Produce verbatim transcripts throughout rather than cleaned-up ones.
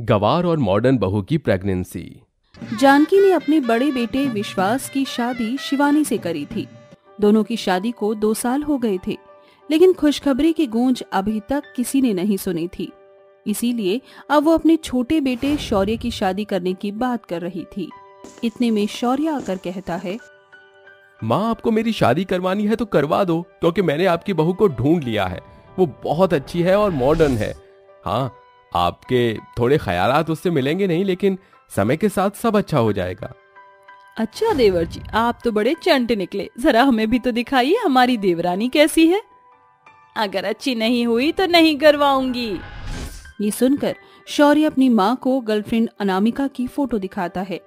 गवार और मॉडर्न बहू की प्रेगनेंसी। जानकी ने अपने बड़े बेटे विश्वास की शादी शिवानी से करी थी। दोनों की शादी को दो साल हो गए थे, लेकिन खुशखबरी की गूंज अभी तक किसी ने नहीं सुनी थी। इसीलिए अब वो अपने छोटे बेटे शौर्य की शादी करने की बात कर रही थी। इतने में शौर्य आकर कहता है, माँ आपको मेरी शादी करवानी है तो करवा दो, क्योंकि मैंने आपकी बहू को ढूंढ लिया है। वो बहुत अच्छी है और मॉडर्न है। हाँ, आपके थोड़े ख्यालात उससे मिलेंगे नहीं, लेकिन समय के साथ सब अच्छा हो जाएगा। अच्छा देवर जी, आप तो बड़े चंट निकले, जरा हमें भी तो दिखाइए हमारी देवरानी कैसी है। अगर अच्छी नहीं हुई तो नहीं करवाऊंगी। ये सुनकर शौर्य अपनी माँ को गर्लफ्रेंड अनामिका की फोटो दिखाता है,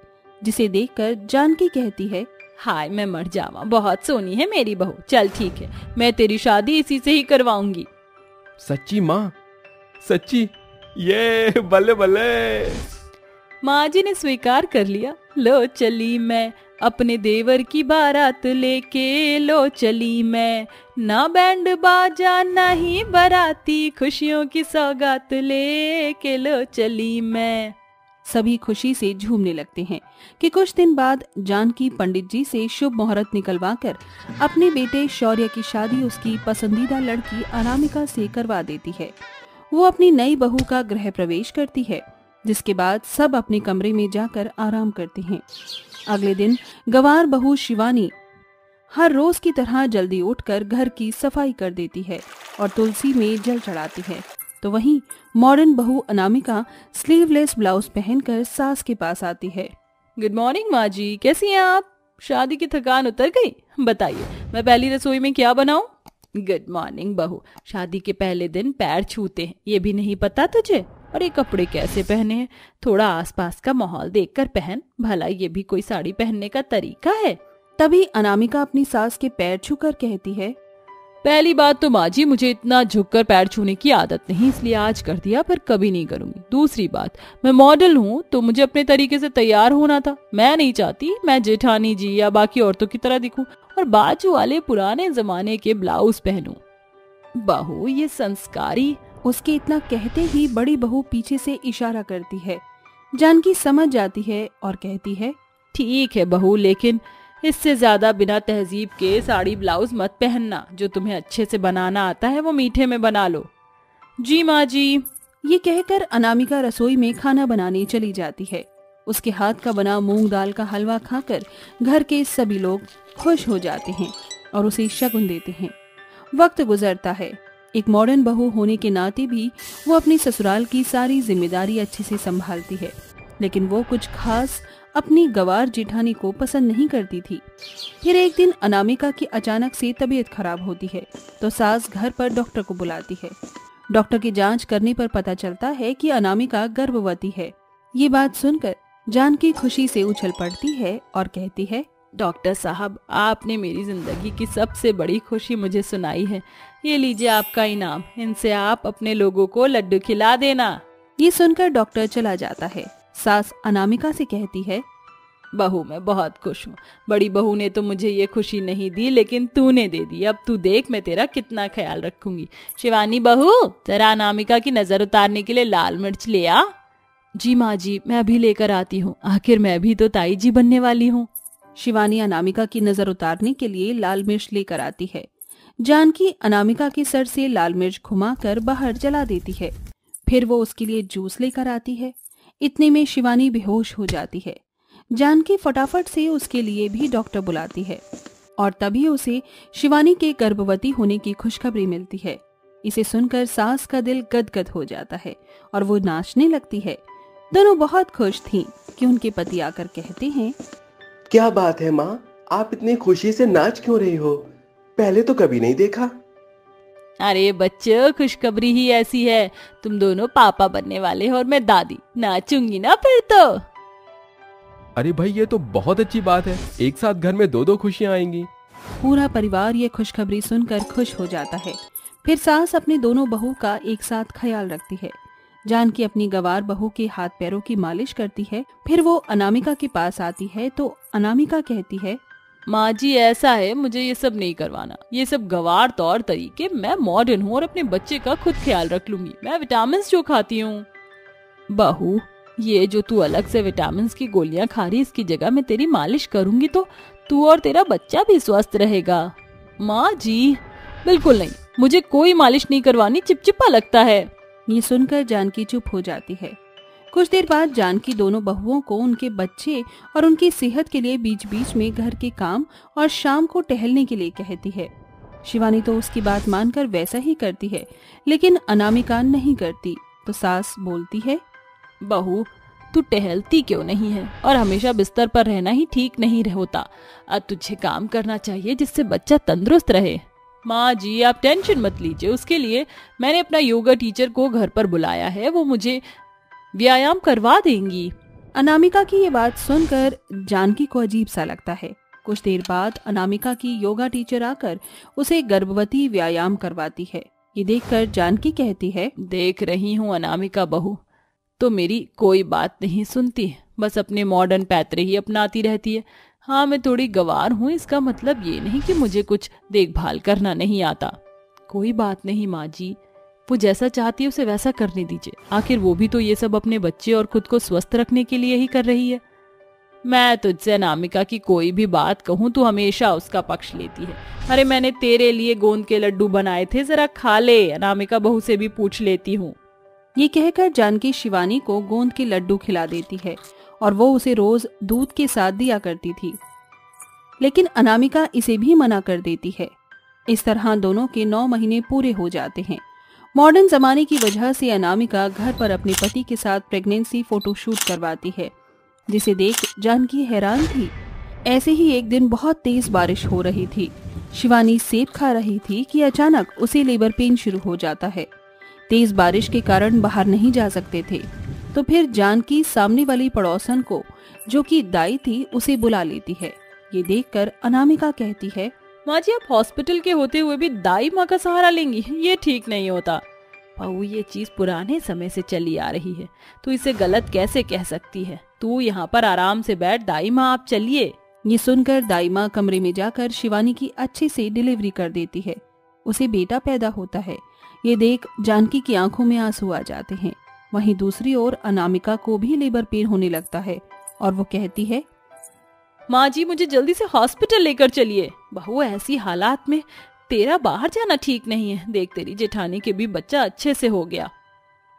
जिसे देखकर जानकी कहती है, हाय मैं मर जावा, बहुत सोनी है मेरी बहू। चल ठीक है, मैं तेरी शादी इसी से ही करवाऊंगी। सच्ची माँ, सच्ची? ये बल्ले बल्ले। माँ जी ने स्वीकार कर लिया। लो चली मैं अपने देवर की बारात लेके, लो चली मैं ना बैंड बाजा ना ही बाराती, खुशियों की सौगात लेके लो चली मैं। सभी खुशी से झूमने लगते हैं कि कुछ दिन बाद जानकी पंडित जी से शुभ मुहूर्त निकलवाकर अपने बेटे शौर्य की शादी उसकी पसंदीदा लड़की अनामिका से करवा देती है। वो अपनी नई बहू का गृह प्रवेश करती है, जिसके बाद सब अपने कमरे में जाकर आराम करते हैं। अगले दिन गवार बहू शिवानी हर रोज की तरह जल्दी उठकर घर की सफाई कर देती है और तुलसी में जल चढ़ाती है। तो वहीं मॉडर्न बहू अनामिका स्लीवलेस ब्लाउज पहनकर सास के पास आती है। गुड मॉर्निंग माँ जी, कैसी हैं आप? शादी की थकान उतर गई? बताइए मैं पहली रसोई में क्या बनाऊँ? गुड मॉर्निंग बहू, शादी के पहले दिन पैर छूते हैं ये भी नहीं पता तुझे? और ये कपड़े कैसे पहने हैं? थोड़ा आसपास का माहौल देखकर पहन, भला ये भी कोई साड़ी पहनने का तरीका है? तभी अनामिका अपनी सास के पैर छूकर कहती है, पहली बात तो माँ जी मुझे इतना झुककर पैर छूने की आदत नहीं, इसलिए आज कर दिया पर कभी नहीं करूंगी। दूसरी बात, मैं मॉडल हूँ तो मुझे अपने तरीके से तैयार होना था। मैं नहीं चाहती मैं जेठानी जी या बाकी औरतों की तरह दिखूं और बाजू वाले पुराने जमाने के ब्लाउज पहनूं। बहू ये संस्कारी। उसके इतना कहते ही बड़ी बहू पीछे से इशारा करती है। जानकी समझ जाती है और कहती है, ठीक है बहू, लेकिन इससे ज्यादा बिना तहजीब के साड़ी ब्लाउज मत पहनना। जो तुम्हें अच्छे से बनाना आता है वो मीठे में बना लो। जी माँ जी। ये कहकर अनामिका रसोई में खाना बनाने चली जाती है। उसके हाथ का बना मूंग दाल का हलवा खाकर घर के सभी लोग खुश हो जाते हैं और उसे शगुन देते हैं। वक्त गुजरता है। एक मॉडर्न बहू होने के नाते भी वो अपने ससुराल की सारी जिम्मेदारी अच्छे से संभालती है, लेकिन वो कुछ खास अपनी गवार जेठानी को पसंद नहीं करती थी। फिर एक दिन अनामिका की अचानक से तबीयत खराब होती है तो सास घर पर डॉक्टर को बुलाती है। डॉक्टर की जांच करने पर पता चलता है कि अनामिका गर्भवती है। ये बात सुनकर जानकी खुशी से उछल पड़ती है और कहती है, डॉक्टर साहब आपने मेरी जिंदगी की सबसे बड़ी खुशी मुझे सुनाई है। ये लीजिए आपका इनाम, इनसे आप अपने लोगों को लड्डू खिला देना। ये सुनकर डॉक्टर चला जाता है। सास अनामिका से कहती है, बहू मैं बहुत खुश हूँ। बड़ी बहू ने तो मुझे ये खुशी नहीं दी, लेकिन तूने दे दी। अब तू देख मैं तेरा कितना ख्याल रखूंगी। शिवानी बहू जरा अनामिका की नजर उतारने के लिए लाल मिर्च ले आ। जी माँ जी, मैं अभी लेकर आती हूँ, आखिर मैं भी तो ताई जी बनने वाली हूँ। शिवानी अनामिका की नजर उतारने के लिए लाल मिर्च लेकर आती है। जानकी अनामिका के सर से लाल मिर्च घुमाकर बाहर जला देती है। फिर वो उसके लिए जूस लेकर आती है। इतने में शिवानी बेहोश हो जाती है। जानकी फटाफट से उसके लिए भी डॉक्टर बुलाती है और तभी उसे शिवानी के गर्भवती होने की खुशखबरी मिलती है। इसे सुनकर सास का दिल गदगद हो जाता है और वो नाचने लगती है। दोनों बहुत खुश थीं कि उनके पति आकर कहते हैं, क्या बात है माँ, आप इतनी खुशी से नाच क्यों रही हो? पहले तो कभी नहीं देखा। अरे बच्चों, खुशखबरी ही ऐसी है। तुम दोनों पापा बनने वाले हो और मैं दादी, नाचूंगी ना फिर तो। अरे भाई ये तो बहुत अच्छी बात है, एक साथ घर में दो दो खुशियाँ आएंगी। पूरा परिवार ये खुशखबरी सुनकर खुश हो जाता है। फिर सास अपने दोनों बहू का एक साथ ख्याल रखती है। जानकी अपनी गवार बहू के हाथ पैरों की मालिश करती है। फिर वो अनामिका के पास आती है तो अनामिका कहती है, माँ जी ऐसा है मुझे ये सब नहीं करवाना, ये सब गवार तौर तरीके। मैं मॉडर्न हूँ और अपने बच्चे का खुद ख्याल रख लूंगी। मैं विटामिन जो खाती हूँ। बहू, ये जो तू अलग से विटामिन की गोलियां खा रही, इसकी जगह मैं तेरी मालिश करूंगी तो तू और तेरा बच्चा भी स्वस्थ रहेगा। माँ जी, बिल्कुल नहीं, मुझे कोई मालिश नहीं करवानी, चिपचिपा लगता है। ये सुनकर जानकी चुप हो जाती है। कुछ देर बाद जानकी दोनों बहुओं को उनके बच्चे और उनकी सेहत के लिए बीच बीच में घर के काम और शाम को टहलने के लिए कहती है। शिवानी तो उसकी बात मानकर वैसा ही करती है, लेकिन अनामिका नहीं करती। तो सास बोलती है, बहू तू टहलती क्यों नहीं है, और हमेशा बिस्तर पर रहना ही ठीक नहीं होता, अब तुझे काम करना चाहिए जिससे बच्चा तंदुरुस्त रहे। माँ जी, आप टेंशन मत लीजिए, उसके लिए मैंने अपना योगा टीचर को घर पर बुलाया है, वो मुझे व्यायाम करवा देंगी। अनामिका की ये बात सुनकर जानकी को अजीब सा लगता है। कुछ देर बाद अनामिका की योगा टीचर आकर उसे गर्भवती व्यायाम करवाती है। ये देखकर जानकी कहती है, देख रही हूँ अनामिका बहू, तो मेरी कोई बात नहीं सुनती, बस अपने मॉडर्न पैतरे ही अपनाती रहती है। हाँ, मैं थोड़ी गवार हूँ, इसका मतलब ये नहीं कि मुझे कुछ देखभाल करना नहीं आता। कोई बात नहीं माँ जी, वो जैसा चाहती है उसे वैसा करने दीजिए, आखिर वो भी तो ये सब अपने बच्चे और खुद को स्वस्थ रखने के लिए ही कर रही है। मैं तुझसे अनामिका की कोई भी बात कहूँ तो हमेशा उसका पक्ष लेती है। अरे मैंने तेरे लिए गोंद के लड्डू बनाए थे, जरा खा ले, अनामिका बहू से भी पूछ लेती हूँ। ये कहकर जानकी शिवानी को गोंद के लड्डू खिला देती है, और वो उसे रोज दूध के साथ दिया करती थी, लेकिन अनामिका इसे भी मना कर देती है। इस तरह दोनों के नौ महीने पूरे हो जाते हैं। मॉडर्न जमाने की वजह से अनामिका घर पर अपने पति के साथ प्रेगनेंसी फोटोशूट करवाती है, जिसे देख जानकी हैरान थी। ऐसे ही एक दिन बहुत तेज बारिश हो रही थी। शिवानी सेब खा रही थी कि अचानक उसे लेबर पेन शुरू हो जाता है। तेज बारिश के कारण बाहर नहीं जा सकते थे, तो फिर जानकी सामने वाली पड़ोसन को, जो कि दाई थी, उसे बुला लेती है। ये देखकर अनामिका कहती है, माँ जी आप हॉस्पिटल के होते हुए भी दाई माँ का सहारा लेंगी, ये ठीक नहीं होता। बहू ये चीज पुराने समय से चली आ रही है, तू इसे गलत कैसे कह सकती है, तू यहाँ पर आराम से बैठ, दाई माँ आप चलिए। ये सुनकर दाई माँ कमरे में जाकर शिवानी की अच्छे से डिलीवरी कर देती है। उसे बेटा पैदा होता है। ये देख जानकी की आंखों में आंसू आ जाते हैं। वहीं दूसरी ओर अनामिका को भी लेबर पेन होने लगता है, और वो कहती है, माँ जी मुझे जल्दी से हॉस्पिटल लेकर चलिए। बहू ऐसी हालात में तेरा बाहर जाना ठीक नहीं है, देख तेरी जेठानी के भी बच्चा अच्छे से हो गया।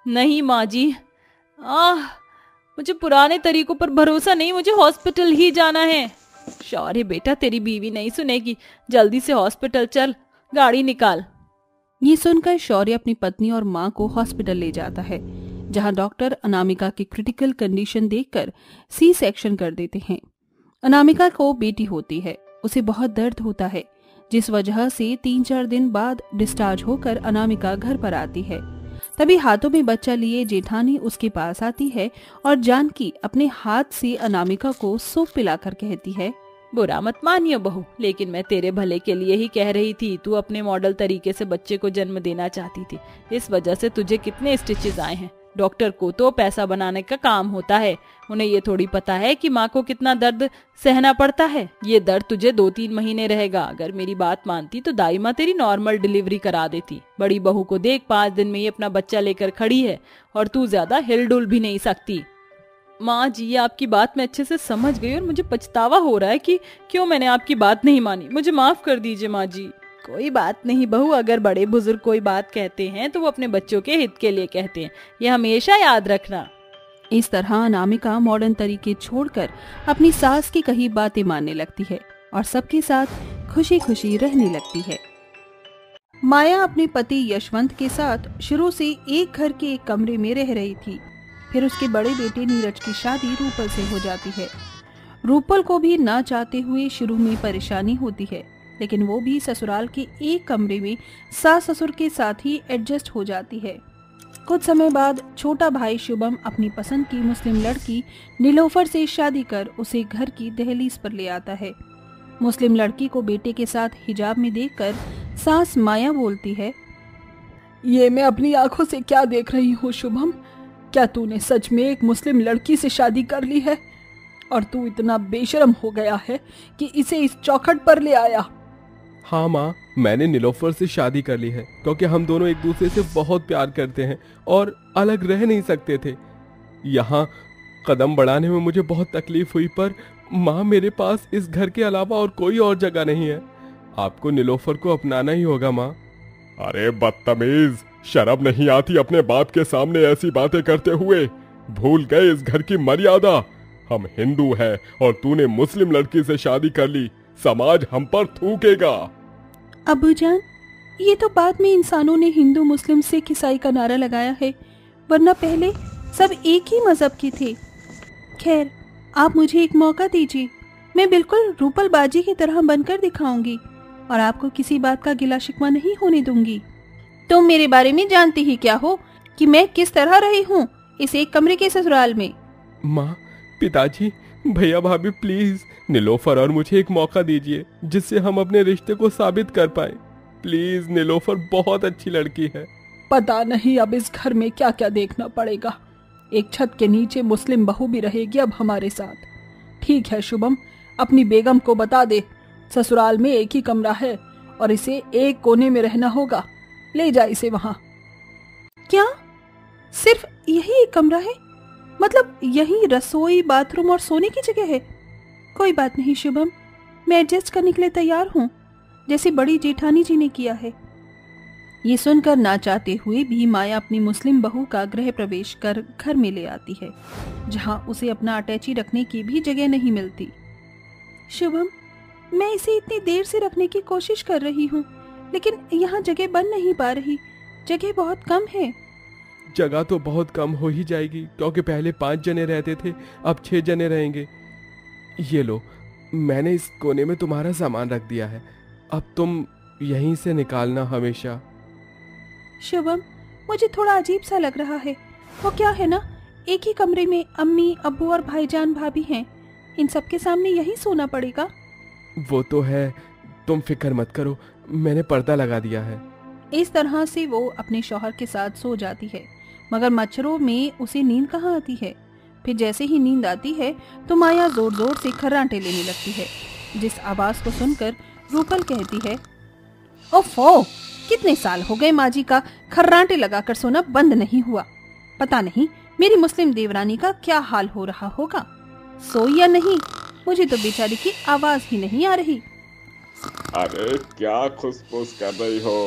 नहीं माँ जी, आह मुझे पुराने तरीकों पर भरोसा नहीं, मुझे हॉस्पिटल ही जाना है। शौर्य बेटा, तेरी बीवी नहीं सुनेगी, जल्दी से हॉस्पिटल चल, गाड़ी निकाल। ये सुनकर शौर्य अपनी पत्नी और माँ को हॉस्पिटल ले जाता है, जहाँ डॉक्टर अनामिका की क्रिटिकल कंडीशन देखकर सी सेक्शन कर देते हैं। अनामिका को बेटी होती है, उसे बहुत दर्द होता है, जिस वजह से तीन चार दिन बाद डिस्चार्ज होकर अनामिका घर पर आती है। तभी हाथों में बच्चा लिए जेठानी उसके पास आती है, और जानकी अपने हाथ से अनामिका को सूप पिलाकर कहती है, बुरा मत मानियो बहू, लेकिन मैं तेरे भले के लिए ही कह रही थी। तू अपने मॉडल तरीके से बच्चे को जन्म देना चाहती थी, इस वजह से तुझे कितने स्टिचेस आए हैं। डॉक्टर को तो पैसा बनाने का काम होता है, उन्हें ये थोड़ी पता है कि माँ को कितना दर्द सहना पड़ता है। ये दर्द तुझे दो तीन महीने रहेगा। अगर मेरी बात मानती तो दाई माँ तेरी नॉर्मल डिलीवरी करा देती। बड़ी बहू को देख, पाँच दिन में ये अपना बच्चा लेकर खड़ी है, और तू ज्यादा हिलडुल भी नहीं सकती। माँ जी आपकी बात मैं अच्छे से समझ गई, और मुझे पछतावा हो रहा है कि क्यों मैंने आपकी बात नहीं मानी, मुझे माफ कर दीजिए माँ जी। कोई बात नहीं बहू, अगर बड़े बुजुर्ग कोई बात कहते हैं तो वो अपने बच्चों के हित के लिए कहते हैं, यह हमेशा याद रखना। इस तरह अनामिका मॉडर्न तरीके छोड़कर अपनी सास की कही बातें मानने लगती है, और सबके साथ खुशी खुशी रहने लगती है। माया अपने पति यशवंत के साथ शुरू से एक घर के एक कमरे में रह रही थी। फिर उसके बड़े बेटे नीरज की शादी रूपल से हो जाती है। रूपल को भी ना चाहते हुए शुरू में परेशानी होती है, लेकिन वो भी ससुराल के एक कमरे में सास ससुर के साथ ही एडजस्ट हो जाती है। कुछ समय बाद छोटा भाई शुभम अपनी पसंद की मुस्लिम लड़की नीलोफर से शादी कर उसे घर की दहलीज पर ले आता है। मुस्लिम लड़की को बेटे के साथ हिजाब में देखकर सास माया बोलती है, ये मैं अपनी आंखों से क्या देख रही हूँ शुभम, क्या तूने सच में एक मुस्लिम लड़की से शादी कर ली है, और तू इतना बेशर्म हो गया है कि इसे इस चौखट पर ले आया। हाँ माँ, मैंने नीलोफर से शादी कर ली है क्योंकि हम दोनों एक दूसरे से बहुत प्यार करते हैं और अलग रह नहीं सकते थे। यहाँ कदम बढ़ाने में मुझे बहुत तकलीफ हुई, पर माँ मेरे पास इस घर के अलावा और कोई और जगह नहीं है। आपको निलोफर को अपनाना ही होगा माँ। अरे बदतमीज, शर्म नहीं आती अपने बाप के सामने ऐसी बातें करते हुए? भूल गए इस घर की मर्यादा? हम हिंदू हैं और तूने मुस्लिम लड़की से शादी कर ली, समाज हम पर थूकेगा। अबूजान, ये तो बाद में इंसानों ने हिंदू मुस्लिम सिख ईसाई का नारा लगाया है, वरना पहले सब एक ही मजहब की थी। खैर, आप मुझे एक मौका दीजिए, मैं बिल्कुल रूपल बाजी की तरह बनकर दिखाऊंगी और आपको किसी बात का गिला शिकवा नहीं होने दूंगी। तुम तो मेरे बारे में जानती ही क्या हो कि मैं किस तरह रही हूँ इस एक कमरे के ससुराल में। माँ, पिताजी, भैया भाभी, प्लीज निलोफर और मुझे एक मौका दीजिए जिससे हम अपने रिश्ते को साबित कर पाए। प्लीज, निलोफर बहुत अच्छी लड़की है। पता नहीं अब इस घर में क्या क्या देखना पड़ेगा। एक छत के नीचे मुस्लिम बहू भी रहेगी अब हमारे साथ। ठीक है शुभम, अपनी बेगम को बता दे ससुराल में एक ही कमरा है और इसे एक कोने में रहना होगा। ले जा इसे वहां। क्या सिर्फ यही एक कमरा है? मतलब यही रसोई, बाथरूम और सोने की जगह है? कोई बात नहीं शुभम, मैं एडजस्ट करने के लिए तैयार हूँ, जैसे बड़ी जेठानी जी ने किया है। ये सुनकर ना चाहते हुए भी माया अपनी मुस्लिम बहू का गृह प्रवेश कर घर में ले आती है, जहाँ उसे अपना अटैची रखने की भी जगह नहीं मिलती। शुभम, मैं इसे इतनी देर से रखने की कोशिश कर रही हूँ, लेकिन यहाँ जगह बन नहीं पा रही। जगह बहुत कम है। जगह तो बहुत कम हो ही जाएगी, क्योंकि पहले पांच जने रहते थे, अब छह जने रहेंगे। ये लो, मैंने इस कोने में तुम्हारा सामान रख दिया है, अब तुम यहीं से निकालना हमेशा। शुभम, मुझे थोड़ा अजीब सा लग रहा है। वो क्या है ना, एक ही कमरे में अम्मी, अब्बू और भाईजान भाभी हैं, इन सबके सामने यहीं सोना पड़ेगा। वो तो है, तुम फिक्र मत करो, मैंने पर्दा लगा दिया है। इस तरह से वो अपने शौहर के साथ सो जाती है, मगर मच्छरों में उसे नींद कहाँ आती है। फिर जैसे ही नींद आती है तो माया जोर जोर से खर्राटे लेने लगती है, जिस आवाज को सुनकर रूपल कहती है, ओफो, कितने साल हो गए माँ जी का खर्राटे लगाकर सोना बंद नहीं हुआ। पता नहीं मेरी मुस्लिम देवरानी का क्या हाल हो रहा होगा। सोई या नहीं, मुझे तो बेचारी की आवाज ही नहीं आ रही। अरे क्या खुसफुस कर रही हो,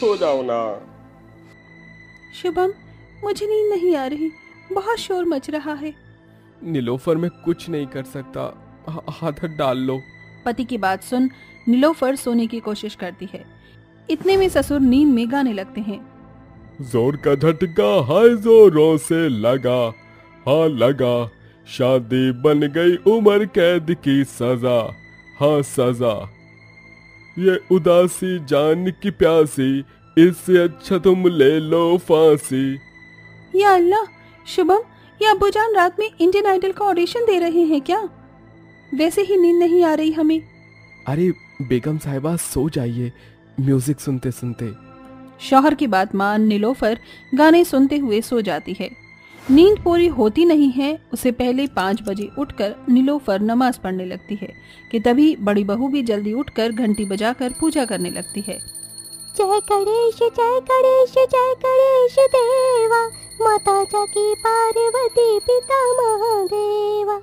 सो जाओ ना। शुभम, मुझे नींद नहीं आ रही, बहुत शोर मच रहा है। निलोफर, मैं कुछ नहीं कर सकता, हाथ डाल लो। पति की बात सुन निलोफर सोने की कोशिश करती है। इतने में ससुर नींद में गाने लगते हैं। जोर का झटका हाय जोरों से लगा, हाँ लगा, शादी बन गई उम्र कैद की सजा, हाँ सजा। ये उदासी जान की प्यासी, इससे अच्छा तुम ले लो फांसी। या अल्लाह, शुभम, या अबूजान रात में इंडियन आइडल का ऑडिशन दे रहे हैं क्या? वैसे ही नींद नहीं आ रही हमें। अरे बेगम साहिबा, सो जाइए म्यूजिक सुनते सुनते। शौहर की बात मान निलोफर गाने सुनते हुए सो जाती है। नींद पूरी होती नहीं है, उसे पहले पाँच बजे उठकर निलोफर नमाज पढ़ने लगती है कि तभी बड़ी बहू भी जल्दी उठकर घंटी बजाकर पूजा करने लगती है। जय गणेश जय गणेश जय गणेश देवा, माता जाकी पार्वती पिता महादेवा।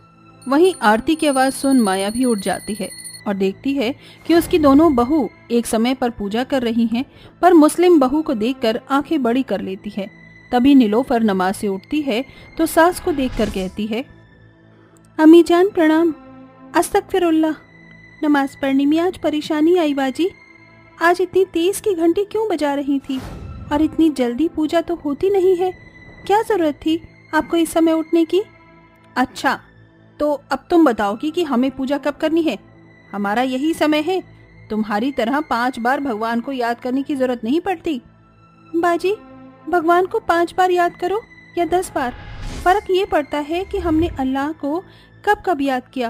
वहीं आरती की आवाज सुन माया भी उठ जाती है और देखती है कि उसकी दोनों बहू एक समय पर पूजा कर रही हैं, पर मुस्लिम बहू को देखकर आंखें बड़ी कर लेती है। तभी निलोफर नमाज से उठती है तो सास को देखकर कहती है, अम्मी जान प्रणाम, अस्तगफिरुल्लाह। नमाज पढ़ने में आज परेशानी आई बाजी, आज इतनी तेज की घंटी क्यों बजा रही थी और इतनी जल्दी पूजा तो होती नहीं है, क्या जरूरत थी आपको इस समय उठने की? अच्छा, तो अब तुम बताओगी कि हमें पूजा कब करनी है? हमारा यही समय है, तुम्हारी तरह पांच बार भगवान को याद करने की जरूरत नहीं पड़ती। बाजी, भगवान को पांच बार याद करो या दस बार, फर्क ये पड़ता है कि हमने अल्लाह को कब कब याद किया।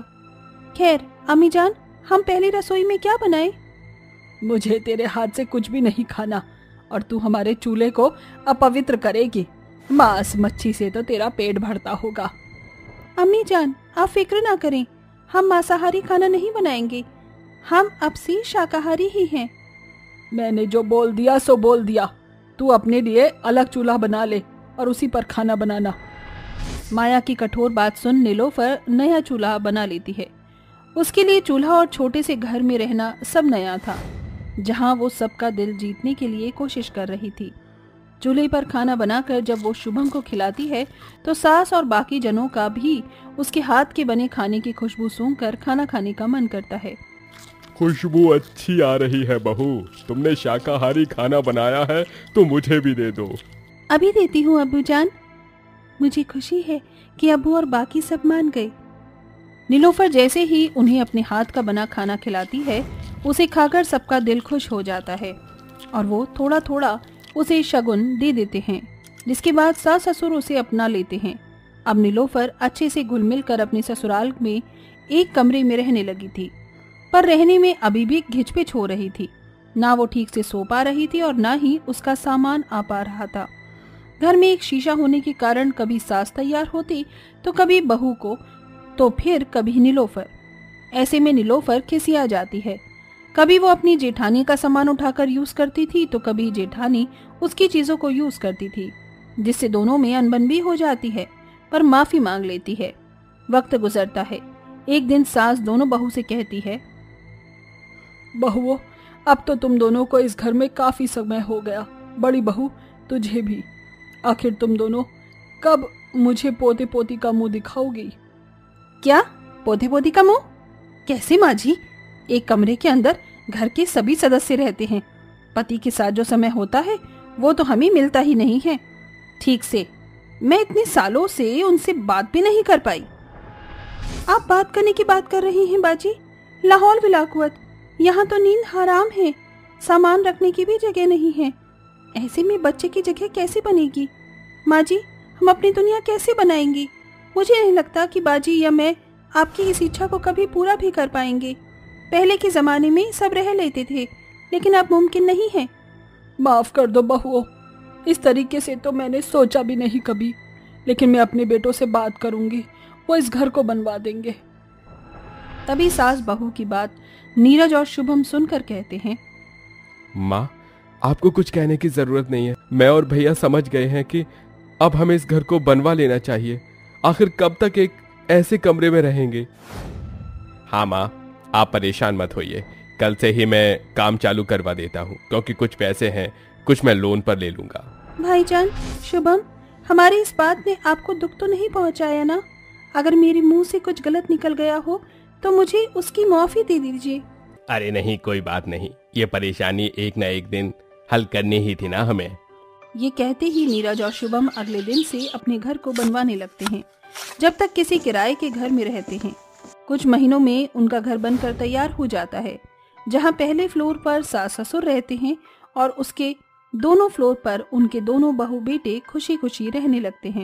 खैर अम्मी जान, हम पहले रसोई में क्या बनाए? मुझे तेरे हाथ से कुछ भी नहीं खाना और तू हमारे चूल्हे को अपवित्र करेगी। मांस मच्छी से तो तेरा पेट भरता होगा। अम्मी जान, आप फिक्र ना करें, हम मांसाहारी खाना नहीं बनाएंगे, हम अब से शाकाहारी ही हैं। मैंने जो बोल दिया सो बोल दिया, तू अपने लिए अलग चूल्हा बना ले और उसी पर खाना बनाना। माया की कठोर बात सुन नीलोफर नया चूल्हा बना लेती है। उसके लिए चूल्हा और छोटे से घर में रहना सब नया था, जहां वो सबका दिल जीतने के लिए कोशिश कर रही थी। चूल्हे पर खाना बनाकर जब वो शुभम को खिलाती है तो सास और बाकी जनों का भी उसके हाथ के बने खाने की खुशबू सूंघकर खाना खाने का मन करता है। खुशबू अच्छी आ रही है बहू, तुमने शाकाहारी खाना बनाया है तो मुझे भी दे दो। अभी देती हूँ अबूजान। मुझे खुशी है कि अबू और बाकी सब मान गए। नीलोफर जैसे ही उन्हें अपने हाथ का बना खाना खिलाती है, उसे खाकर सबका दिल खुश हो जाता है और वो थोड़ा थोड़ा उसे शगुन दे देते हैं, जिसके बाद सास ससुर उसे अपना लेते हैं। अब नीलोफर अच्छे से घुल मिल कर अपने ससुराल में एक कमरे में रहने लगी थी, पर रहने में अभी भी घिचपिच हो रही थी। ना वो ठीक से सो पा रही थी और ना ही उसका सामान आ पा रहा था। घर में एक शीशा होने के कारण कभी सास तैयार होती तो कभी बहू को, तो फिर कभी नीलोफर। ऐसे में नीलोफर खिसिया जाती है। कभी वो अपनी जेठानी का सामान उठाकर यूज करती थी तो कभी जेठानी उसकी चीजों को यूज करती थी, जिससे दोनों में अनबन भी हो जाती है, पर माफी मांग लेती है। वक्त गुजरता है। एक दिन सास दोनों बहू से कहती है, बहुओ, अब तो तुम दोनों को इस घर में काफी समय हो गया, बड़ी बहू तुझे भी। आखिर तुम दोनों कब मुझे पोते पोती का मुंह दिखाओगी? क्या पोते पोती का मुंह? कैसे माँ जी? एक कमरे के अंदर घर के सभी सदस्य रहते हैं। पति के साथ जो समय होता है वो तो हमें मिलता ही नहीं है ठीक से। मैं इतने सालों से उनसे बात भी नहीं कर पाई। आप बात करने की बात कर रही हैं बाजी? लाहौल विलाकुवत, यहाँ तो नींद हराम है, सामान रखने की भी जगह नहीं है। ऐसे में बच्चे की जगह कैसे बनेगी? माँ जी, हम अपनी दुनिया कैसे बनाएंगी? मुझे नहीं लगता कि बाजी या मैं आपकी इस इच्छा को कभी पूरा भी कर पाएंगे। पहले के ज़माने में सब रह लेते थे, लेकिन अब मुमकिन नहीं है। माफ़ कर दो बहुओं, इस तरीके से तो मैंने सोचा भी नहीं कभी, लेकिन मैं अपने बेटों से बात करूंगी, वो इस घर को बनवा देंगे। तभी सास बहू की बात नीरज और शुभम सुनकर कहते हैं, माँ, आपको कुछ कहने की जरूरत नहीं है। मैं और भैया समझ गए हैं कि अब हमें इस घर को बनवा लेना चाहिए। आखिर कब तक एक ऐसे कमरे में रहेंगे? हाँ माँ, आप परेशान मत होइए। कल से ही मैं काम चालू करवा देता हूँ, क्योंकि कुछ पैसे हैं, कुछ मैं लोन पर ले लूंगा। भाईजान शुभम, हमारी इस बात ने आपको दुख तो नहीं पहुँचाया ना? अगर मेरे मुंह से कुछ गलत निकल गया हो तो मुझे उसकी माफी दे दीजिए। अरे नहीं, कोई बात नहीं, ये परेशानी एक न एक दिन हल करनी ही थी ना हमें। ये कहते ही नीरज और शुभम अगले दिन से अपने घर को बनवाने लगते हैं, जब तक किसी किराए के घर में रहते हैं। कुछ महीनों में उनका घर बनकर तैयार हो जाता है, जहां पहले फ्लोर पर सास ससुर रहते हैं और उसके दोनों फ्लोर पर उनके दोनों बहू बेटे खुशी खुशी रहने लगते हैं।